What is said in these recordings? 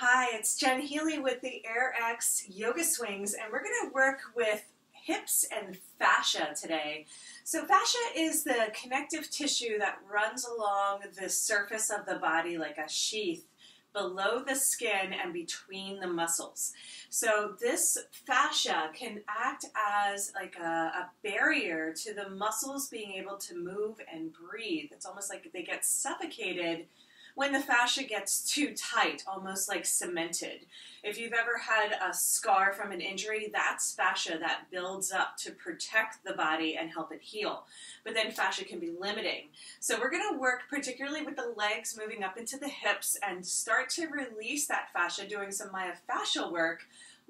Hi, it's Jen Healy with the AYRx Yoga Swings, and we're going to work with hips and fascia today. So fascia is the connective tissue that runs along the surface of the body like a sheath below the skin and between the muscles. So this fascia can act as like a barrier to the muscles being able to move and breathe. It's almost like they get suffocated when the fascia gets too tight, almost like cemented. If you've ever had a scar from an injury, that's fascia that builds up to protect the body and help it heal. But then fascia can be limiting. So we're going to work particularly with the legs moving up into the hips and start to release that fascia doing some myofascial work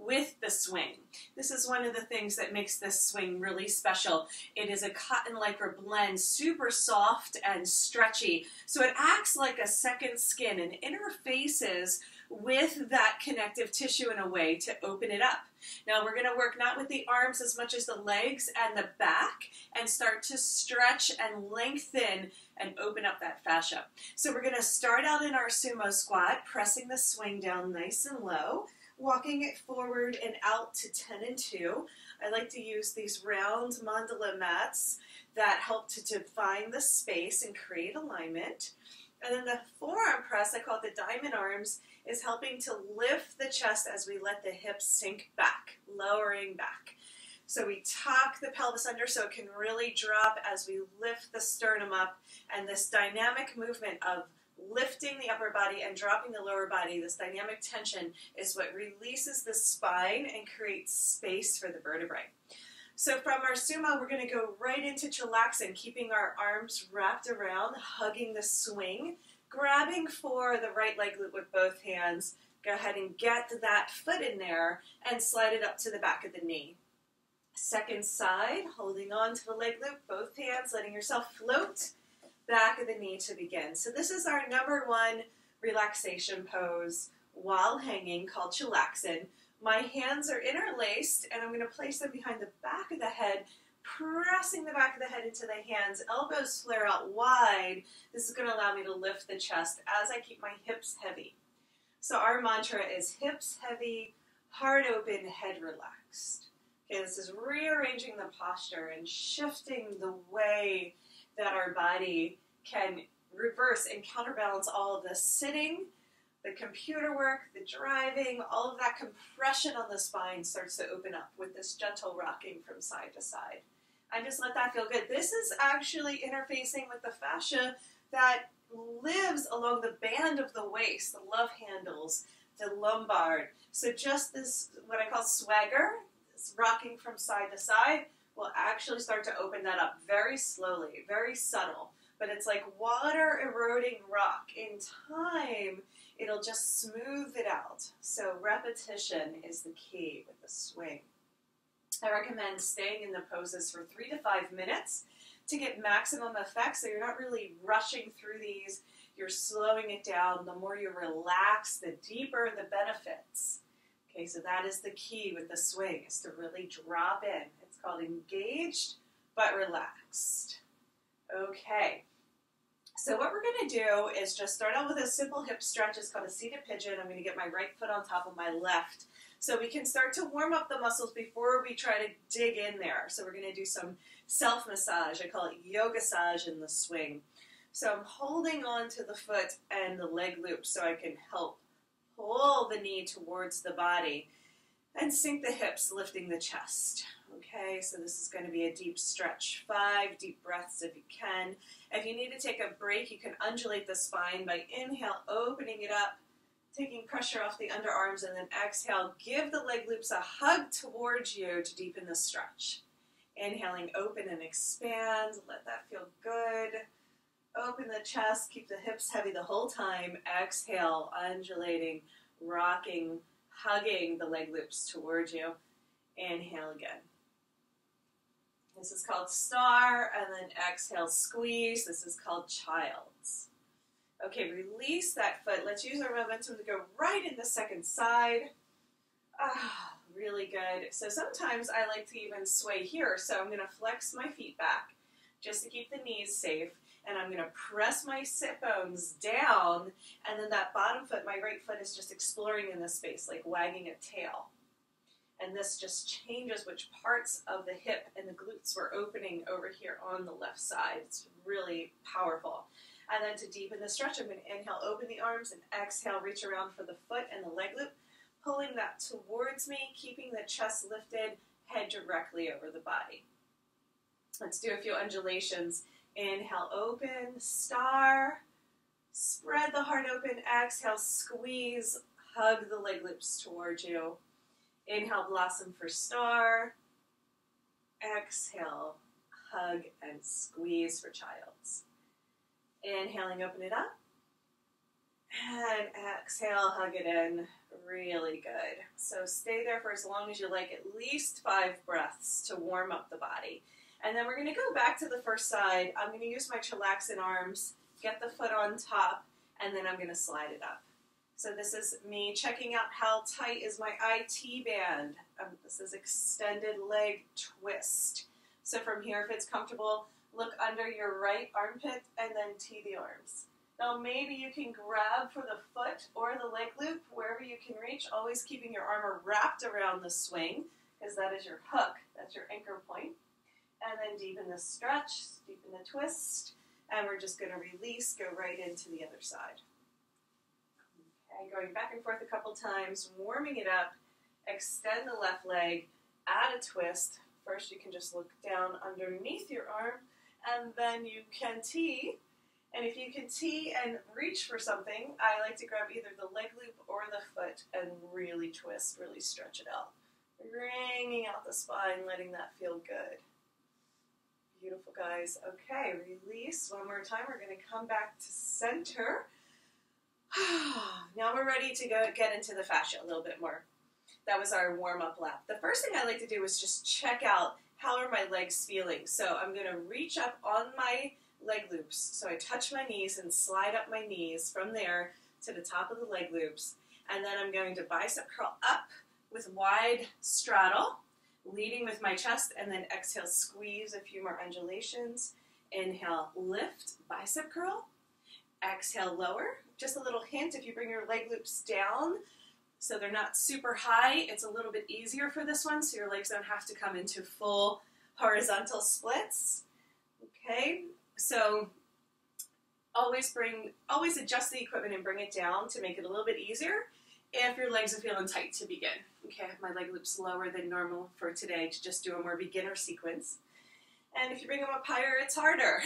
with the swing. This is one of the things that makes this swing really special. It is a cotton lycra blend, super soft and stretchy. So it acts like a second skin and interfaces with that connective tissue in a way to open it up. Now we're going to work not with the arms as much as the legs and the back and start to stretch and lengthen and open up that fascia. So we're going to start out in our sumo squat, pressing the swing down nice and low, walking it forward and out to 10 and 2. I like to use these round mandala mats that help to define the space and create alignment. And then the forearm press, I call it the diamond arms, is helping to lift the chest as we let the hips sink back, lowering back. So we tuck the pelvis under so it can really drop as we lift the sternum up, and this dynamic movement of lifting the upper body and dropping the lower body, this dynamic tension is what releases the spine and creates space for the vertebrae. So from our sumo, we're going to go right into chilaxin, keeping our arms wrapped around, hugging the swing, grabbing for the right leg loop with both hands. Go ahead and get that foot in there and slide it up to the back of the knee. Second side, holding on to the leg loop, both hands, letting yourself float back of the knee to begin. So this is our #1 relaxation pose while hanging called chilaxin. My hands are interlaced and I'm going to place them behind the back of the head, pressing the back of the head into the hands, elbows flare out wide. This is going to allow me to lift the chest as I keep my hips heavy. So our mantra is hips heavy, heart open, head relaxed. Okay, this is rearranging the posture and shifting the way that our body can reverse and counterbalance all of the sitting, the computer work, the driving, all of that compression on the spine starts to open up with this gentle rocking from side to side. And just let that feel good. This is actually interfacing with the fascia that lives along the band of the waist, the love handles, the lumbar. So just this, what I call swagger, this rocking from side to side, we'll actually start to open that up very slowly, very subtle, but it's like water eroding rock. In time, it'll just smooth it out. So repetition is the key with the swing. I recommend staying in the poses for 3 to 5 minutes to get maximum effect. So you're not really rushing through these. You're slowing it down. The more you relax, the deeper the benefits. Okay, so that is the key with the swing, is to really drop in. It's called engaged but relaxed. Okay, so what we're going to do is just start out with a simple hip stretch. It's called a seated pigeon. I'm going to get my right foot on top of my left. So we can start to warm up the muscles before we try to dig in there. So we're going to do some self-massage. I call it yoga-sage in the swing. So I'm holding on to the foot and the leg loop so I can help pull the knee towards the body and sink the hips, lifting the chest. Okay, so this is going to be a deep stretch. 5 deep breaths if you can. If you need to take a break, you can undulate the spine by inhale, opening it up, taking pressure off the underarms, and then exhale. Give the leg loops a hug towards you to deepen the stretch. Inhaling, open and expand. Let that feel good. Open the chest, keep the hips heavy the whole time. Exhale, undulating, rocking, hugging the leg loops towards you. Inhale again. This is called star, and then exhale, squeeze. This is called child's. Okay, release that foot. Let's use our momentum to go right in the second side. Ah, really good. So sometimes I like to even sway here, so I'm going to flex my feet back just to keep the knees safe. and I'm going to press my sit bones down, and then that bottom foot, my right foot, is just exploring in this space, like wagging a tail. And this just changes which parts of the hip and the glutes we're opening over here on the left side. It's really powerful. And then to deepen the stretch, I'm going to inhale, open the arms, and exhale, reach around for the foot and the leg loop, pulling that towards me, keeping the chest lifted, head directly over the body. Let's do a few undulations. Inhale, open, star, spread the heart open, exhale, squeeze, hug the leg loops towards you. Inhale, blossom for star, exhale, hug and squeeze for child's. Inhaling, open it up, and exhale, hug it in. Really good. So stay there for as long as you like, at least 5 breaths to warm up the body. And then we're going to go back to the first side. I'm going to use my chillaxing arms, get the foot on top, and then I'm going to slide it up. So this is me checking out how tight is my IT band. This is extended leg twist. So from here, if it's comfortable, look under your right armpit and then tee the arms. Now maybe you can grab for the foot or the leg loop, wherever you can reach, always keeping your arm wrapped around the swing, because that is your hook, that's your anchor point. And then deepen the stretch, deepen the twist, and we're just going to release, go right into the other side. Okay, going back and forth a couple times, warming it up, extend the left leg, add a twist. First you can just look down underneath your arm, and then you can tee. And if you can tee and reach for something, I like to grab either the leg loop or the foot and really twist, really stretch it out. Wringing out the spine, letting that feel good. Beautiful, guys. Okay, release. One more time. We're going to come back to center. Now we're ready to go get into the fascia a little bit more. That was our warm-up lap. The first thing I like to do is just check out how are my legs feeling. So I'm going to reach up on my leg loops. So I touch my knees and slide up my knees from there to the top of the leg loops. And then I'm going to bicep curl up with wide straddle, leading with my chest, and then exhale, squeeze, a few more undulations. Inhale, lift, bicep curl. Exhale, lower. Just a little hint, if you bring your leg loops down so they're not super high, it's a little bit easier for this one, so your legs don't have to come into full horizontal splits. Okay, so always adjust the equipment and bring it down to make it a little bit easier if your legs are feeling tight to begin. Okay, I have my leg loops lower than normal for today to just do a more beginner sequence. And if you bring them up higher, it's harder.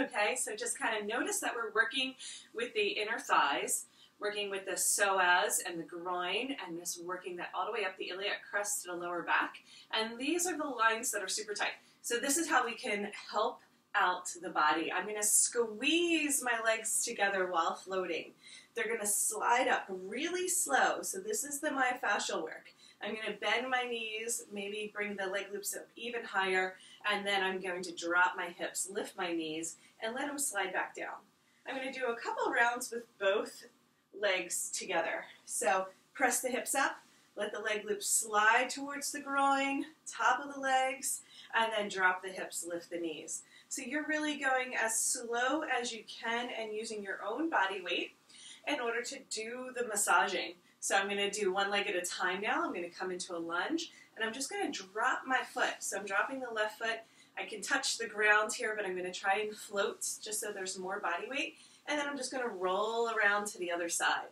Okay, so just kind of notice that we're working with the inner thighs, working with the psoas and the groin, and just working that all the way up the iliac crest to the lower back. And these are the lines that are super tight. So this is how we can help out the body. I'm going to squeeze my legs together while floating. They're going to slide up really slow. So this is my fascial work. I'm going to bend my knees, maybe bring the leg loops up even higher, and then I'm going to drop my hips, lift my knees, and let them slide back down. I'm going to do a couple rounds with both legs together. So press the hips up, let the leg loops slide towards the groin, top of the legs, and then drop the hips, lift the knees. So you're really going as slow as you can and using your own body weight in order to do the massaging. So I'm going to do one leg at a time now. I'm going to come into a lunge, and I'm just going to drop my foot. So I'm dropping the left foot. I can touch the ground here, but I'm going to try and float just so there's more body weight. And then I'm just going to roll around to the other side.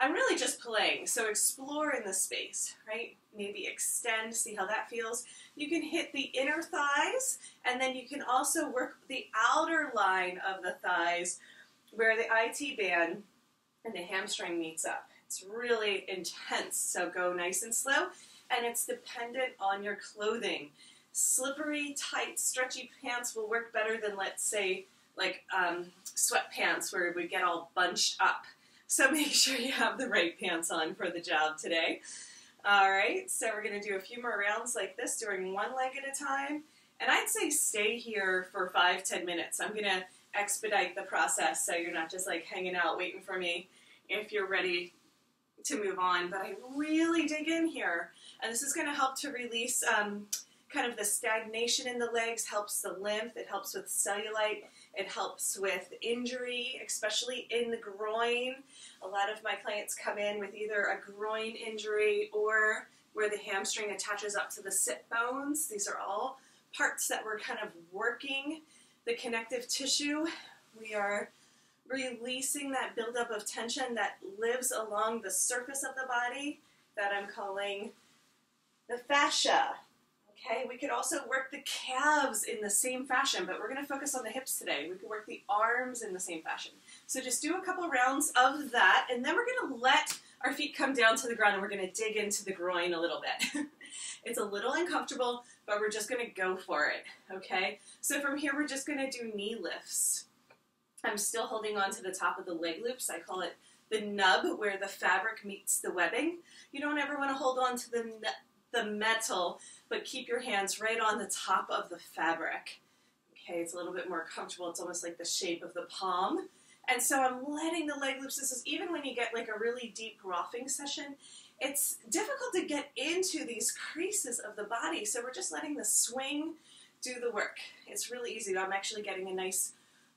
I'm really just playing, so explore in the space, right? Maybe extend, see how that feels. You can hit the inner thighs, and then you can also work the outer line of the thighs where the IT band and the hamstring meets up. It's really intense, so go nice and slow, and it's dependent on your clothing. Slippery, tight, stretchy pants will work better than, let's say, like sweatpants where it would get all bunched up. So make sure you have the right pants on for the job today. All right, so we're going to do a few more rounds like this, doing one leg at a time. And I'd say stay here for 5-10 minutes. I'm going to expedite the process so you're not just like hanging out waiting for me if you're ready to move on. But I really dig in here. And this is going to help to release kind of the stagnation in the legs, helps the lymph, it helps with cellulite. It helps with injury, especially in the groin. A lot of my clients come in with either a groin injury or where the hamstring attaches up to the sit bones. These are all parts that we're kind of working the connective tissue. We are releasing that buildup of tension that lives along the surface of the body that I'm calling the fascia. Okay, we could also work the calves in the same fashion, but we're going to focus on the hips today. We could work the arms in the same fashion. So just do a couple rounds of that, and then we're going to let our feet come down to the ground, and we're going to dig into the groin a little bit. It's a little uncomfortable, but we're just going to go for it, okay? So from here, we're just going to do knee lifts. I'm still holding on to the top of the leg loops. I call it the nub, where the fabric meets the webbing. You don't ever want to hold on to the metal, but keep your hands right on the top of the fabric. Okay, it's a little bit more comfortable. It's almost like the shape of the palm. And so I'm letting the leg loops, this is even when you get like a really deep roughing session, it's difficult to get into these creases of the body. So we're just letting the swing do the work. It's really easy. I'm actually getting a nice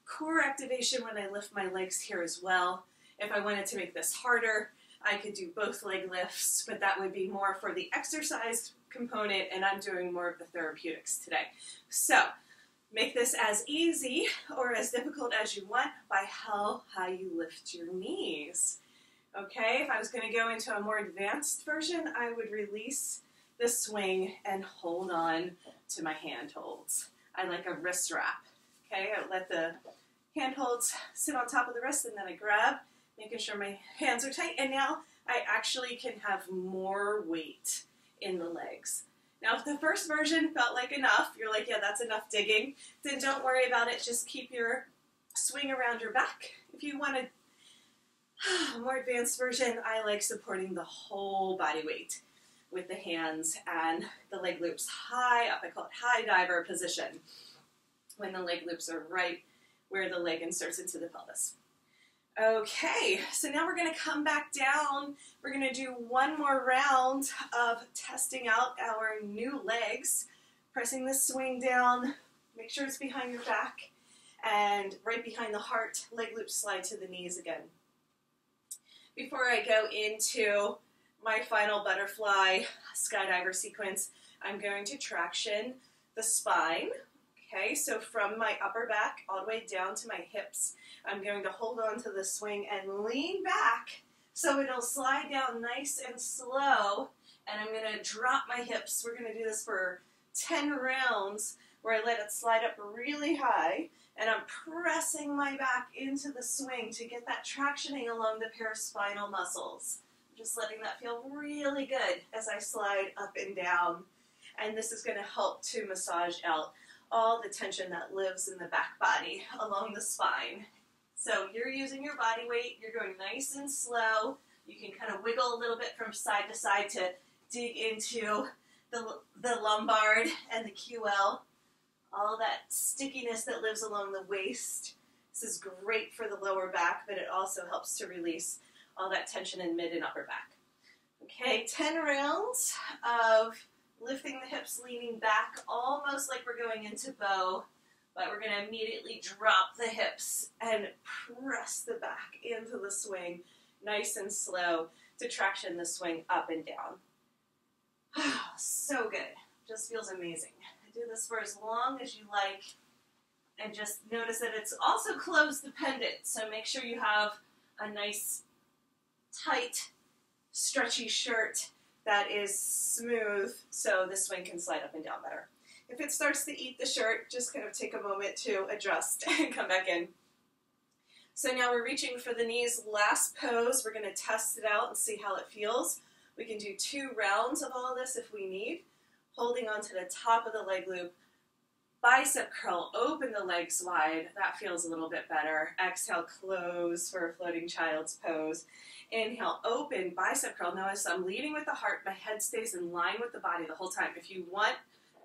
core activation when I lift my legs here as well. If I wanted to make this harder, I could do both leg lifts, but that would be more for the exercise component, and I'm doing more of the therapeutics today. So make this as easy or as difficult as you want by how high you lift your knees. Okay, if I was going to go into a more advanced version, I would release the swing and hold on to my handholds. I like a wrist wrap. Okay, I let the handholds sit on top of the wrist, and then I grab, making sure my hands are tight, and now I actually can have more weight in the legs. Now, if the first version felt like enough, you're like, yeah, that's enough digging, then don't worry about it. Just keep your swing around your back. If you want a more advanced version, I like supporting the whole body weight with the hands and the leg loops high up. I call it high diver position, when the leg loops are right where the leg inserts into the pelvis. Okay, so now we're going to come back down. We're going to do one more round of testing out our new legs, pressing the swing down, make sure it's behind your back, and right behind the heart, leg loops slide to the knees again. Before I go into my final butterfly skydiver sequence, I'm going to traction the spine. Okay, so from my upper back all the way down to my hips, I'm going to hold on to the swing and lean back so it'll slide down nice and slow, and I'm going to drop my hips. We're going to do this for 10 rounds where I let it slide up really high, and I'm pressing my back into the swing to get that tractioning along the paraspinal muscles. I'm just letting that feel really good as I slide up and down, and this is going to help to massage out all the tension that lives in the back body along the spine. So you're using your body weight, you're going nice and slow, you can kind of wiggle a little bit from side to side to dig into the lumbard and the QL, all that stickiness that lives along the waist. This is great for the lower back, but it also helps to release all that tension in mid and upper back. Okay, 10 rounds of lifting the hips, leaning back, almost like we're going into bow, but we're going to immediately drop the hips and press the back into the swing, nice and slow, to traction the swing up and down. Oh, so good. Just feels amazing. I do this for as long as you like, and just notice that it's also close dependent, so make sure you have a nice, tight, stretchy shirt that is smooth, so the swing can slide up and down better. If it starts to eat the shirt, just kind of take a moment to adjust and come back in. So now we're reaching for the knees, last pose. We're gonna test it out and see how it feels. We can do 2 rounds of all this if we need, holding onto the top of the leg loop, bicep curl, open the legs wide. That feels a little bit better. Exhale, close for a floating child's pose. Inhale, open, bicep curl. Notice I'm leading with the heart. My head stays in line with the body the whole time. If you want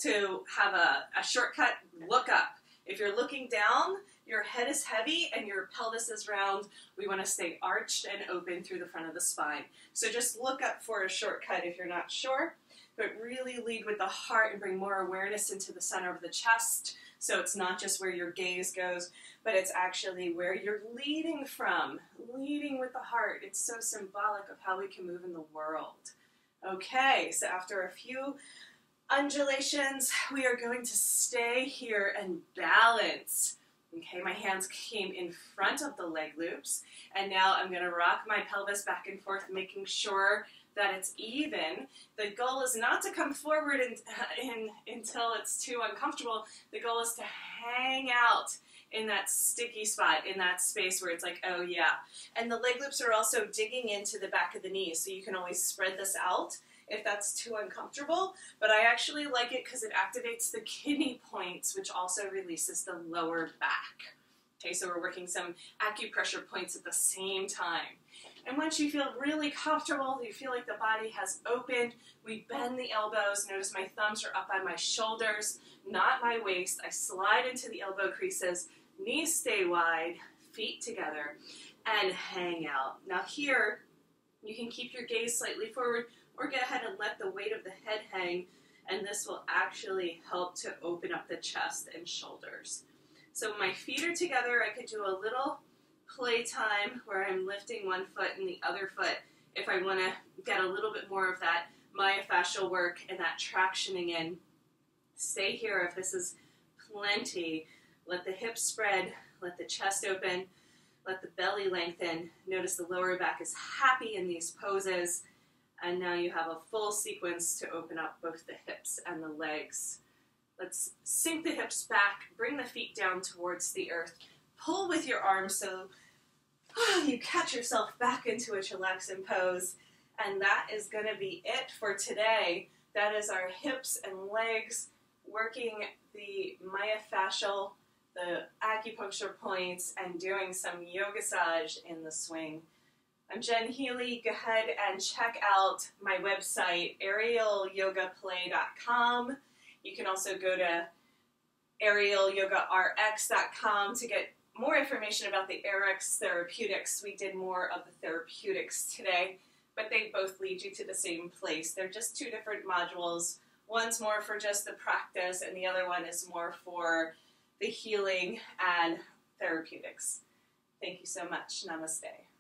to have a shortcut, look up. If you're looking down, your head is heavy and your pelvis is round. We want to stay arched and open through the front of the spine. So just look up for a shortcut if you're not sure, but really lead with the heart and bring more awareness into the center of the chest So it's not just where your gaze goes, but it's actually where you're leading from, leading with the heart. It's so symbolic of how we can move in the world. Okay, so after a few undulations, we are going to stay here and balance. Okay, my hands came in front of the leg loops, and now I'm going to rock my pelvis back and forth, making sure that it's even. The goal is not to come forward until it's too uncomfortable. The goal is to hang out in that sticky spot, in that space where it's like, oh yeah. And the leg loops are also digging into the back of the knees, so you can always spread this out if that's too uncomfortable. But I actually like it because it activates the kidney points, which also releases the lower back. Okay, so we're working some acupressure points at the same time. And once you feel really comfortable, you feel like the body has opened, we bend the elbows. Notice my thumbs are up by my shoulders, not my waist. I slide into the elbow creases, knees stay wide, feet together, and hang out. Now here, you can keep your gaze slightly forward or go ahead and let the weight of the head hang, and this will actually help to open up the chest and shoulders. So my feet are together. I could do a little playtime where I'm lifting one foot and the other foot if I want to get a little bit more of that myofascial work and that tractioning in. Stay here if this is plenty. Let the hips spread, let the chest open, let the belly lengthen. Notice the lower back is happy in these poses, and now you have a full sequence to open up both the hips and the legs. Let's sink the hips back, bring the feet down towards the earth, pull with your arms so you catch yourself back into a chillaxing pose. And that is going to be it for today. That is our hips and legs, working the myofascial, the acupuncture points, and doing some yogasage in the swing. I'm Jen Healy. Go ahead and check out my website, aerialyogaplay.com. You can also go to aerialyogarx.com to get more information about the AYRx Therapeutix. We did more of the therapeutics today, but they both lead you to the same place. They're just two different modules. One's more for just the practice, and the other one is more for the healing and therapeutics. Thank you so much. Namaste.